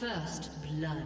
First blood.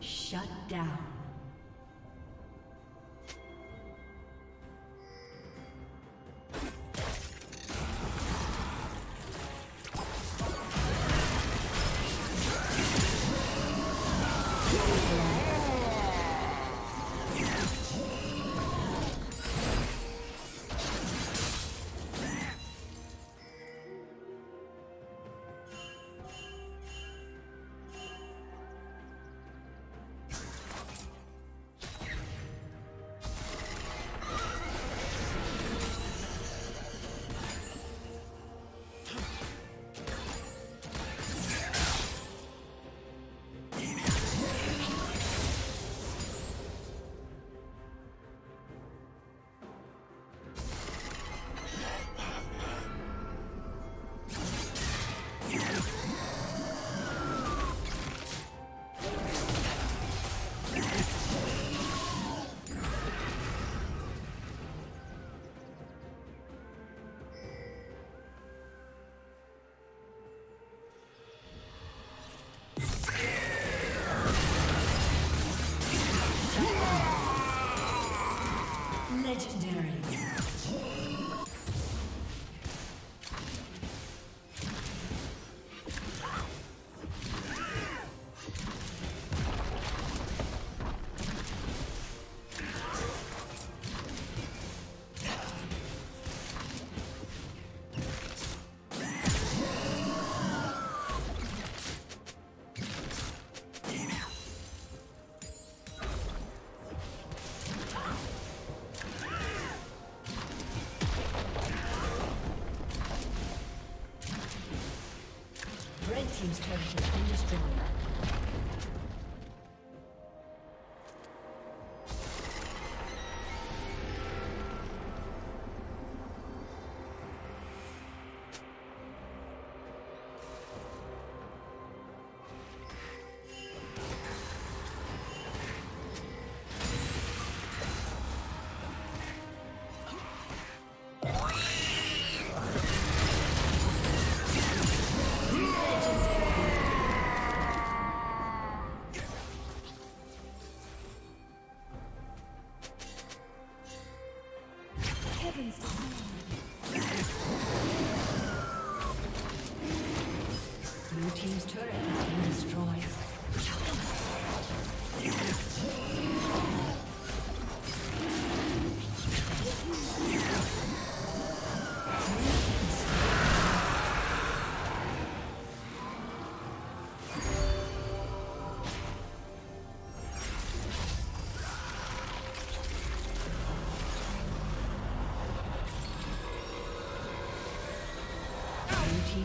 Shut down. Legendary. Team's turret has been destroyed. Blue team's turret has been destroyed. Blue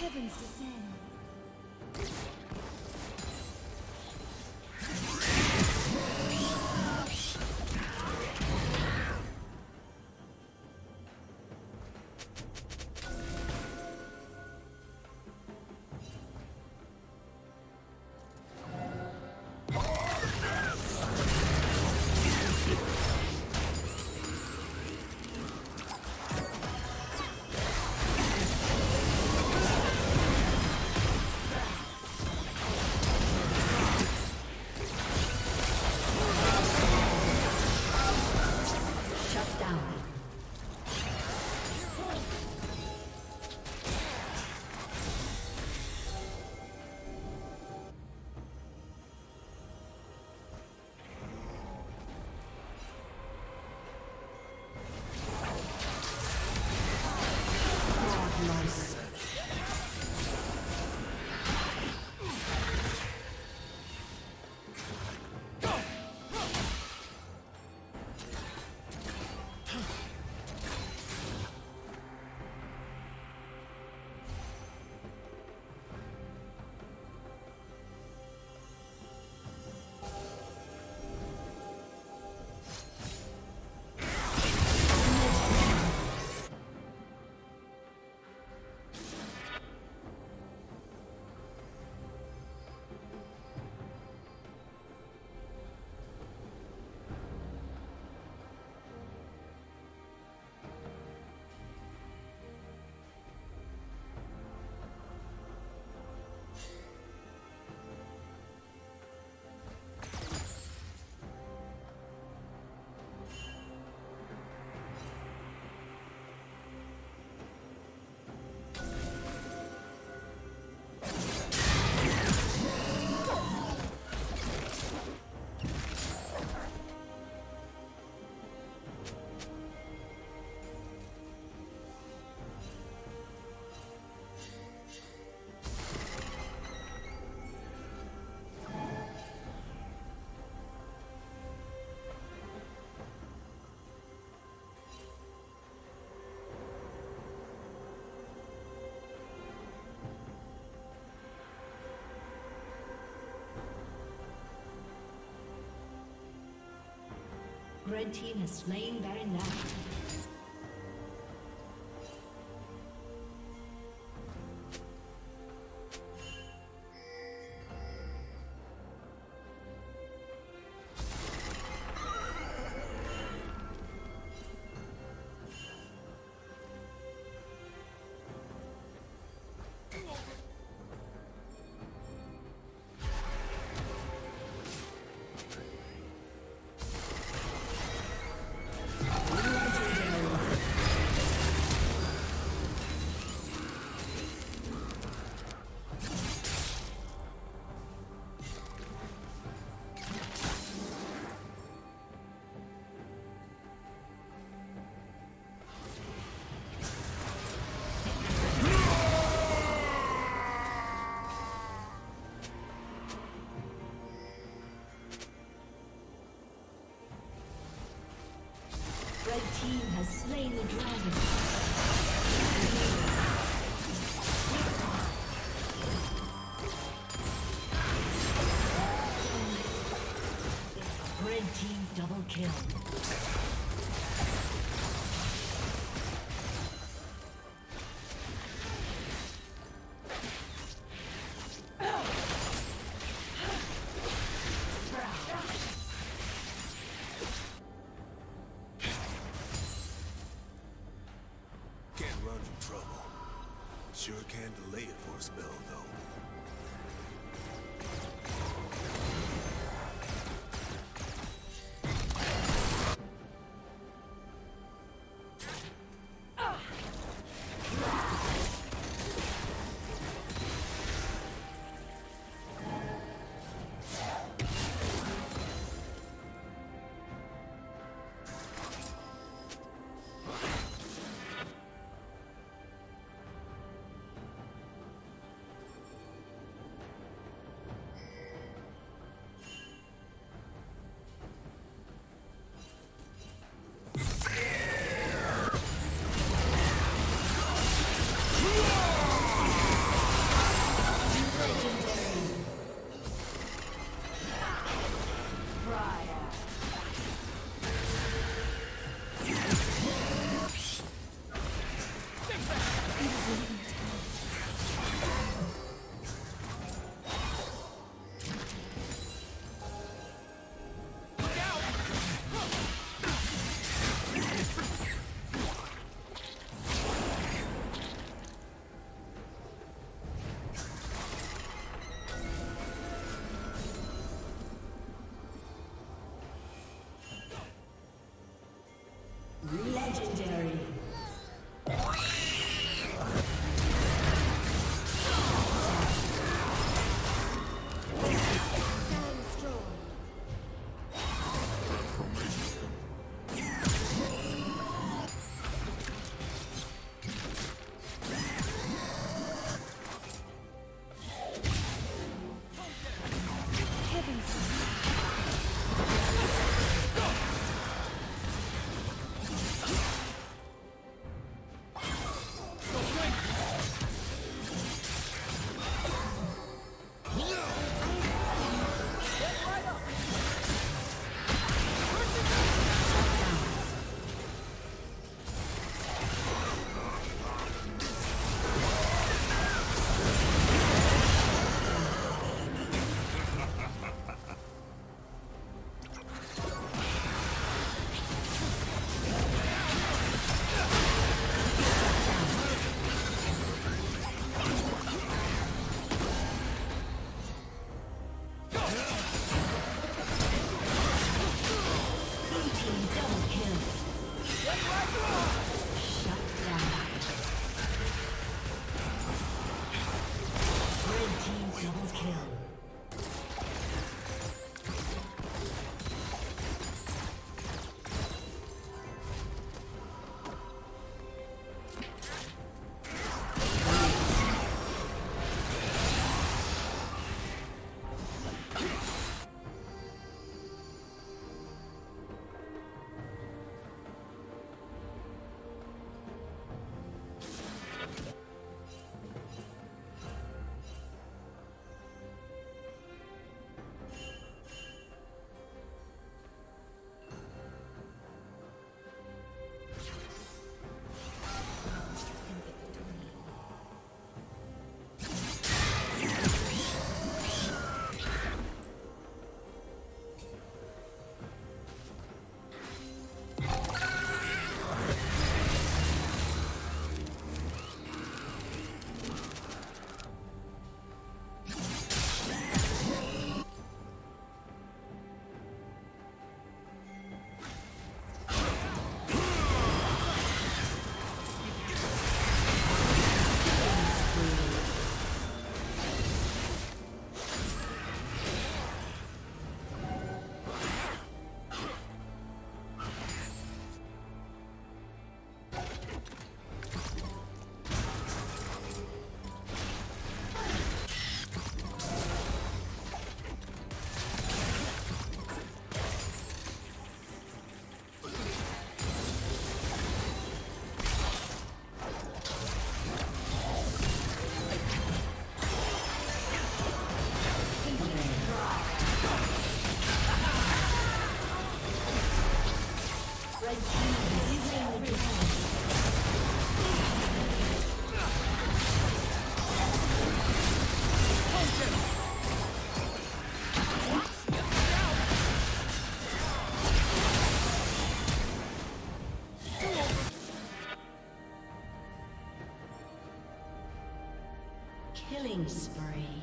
Heavens descend. Red team has slain Baron Nashor. Has slain the dragon. Can't run from trouble. Sure can delay it for a spell, though. Legendary. Killing spree.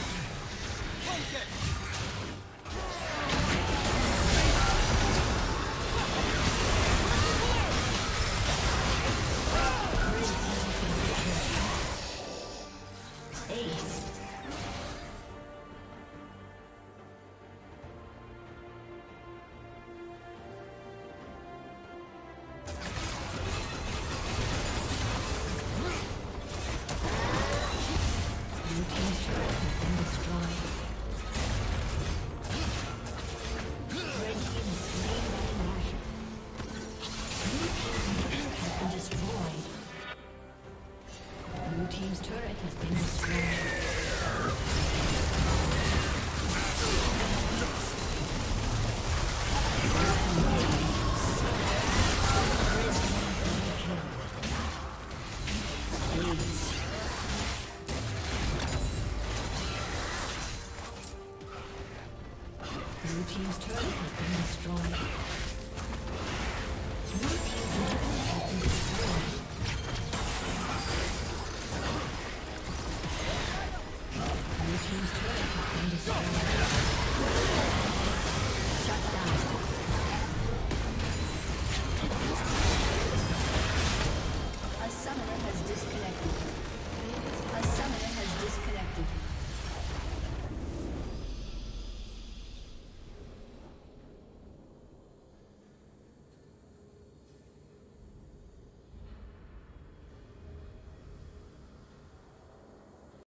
Blue team's turret has been destroyed.